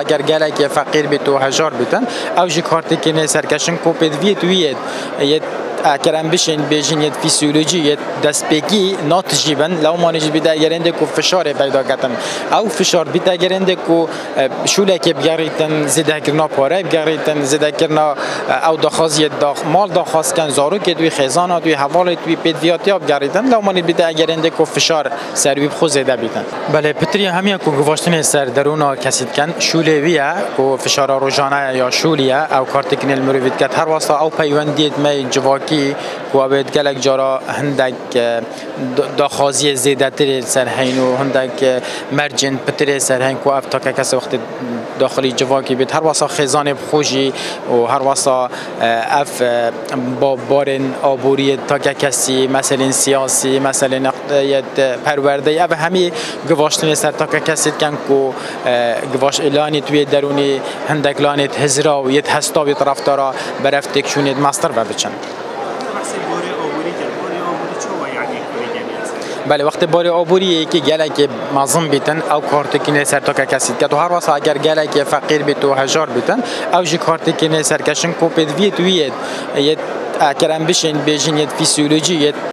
اگر گلک فقیر بی تو هزار بیتن او جی کارتی کنه سرکشن کوپید وید وید اکرم بشین بیشین یه فیسیولوژی یه دستپیکی ناتجیبن لو مانجی بیده گرنده که فشار پیدا کتن او فشار بیده گرنده که شوله که بگریتن زده کرنا پاره بگریتن زده کرنا او دخوازی مال دخواز کن زارو که دوی خیزانا دوی حواله دوی پیدویاتی ها بگریتن لو مانجی بیده گرنده که فشار سروی بخو زده بیدن بله پتری همیه که گواشتن سر درون کسید کن شوله ویه که فشار روزانه یا شولیه او کارتکن المروید کت هر واسطه او پیوندید می جواکی کوابد کلک جارا هندک دخوازی زیادتری سرهین و هندک مرجن پتری سرهین کو افتا که کس وقت داخلی جواکی بید هر واسا خزانه بخوشی و هر واسا اف با بارن آبوری تا که کسی مثلا سیاسی مثلا پرورده اف همی گواشتن سر تا که کسی کن کو گواش اعلانی توی درونی هندک لانت هزرا و یت هستاوی طرفدارا برفت تکشونید مستر و بچن بله وقتی باری آبوریه که گلک مازم بیتن او کارتکینه سر تاکه کسید که تو هر واسه اگر گلک فقیر بیت و هجار بیتن او جی کارتکینه سرکشن کوپید وید وید اکرم بشین بیشین یه فیسیولوژی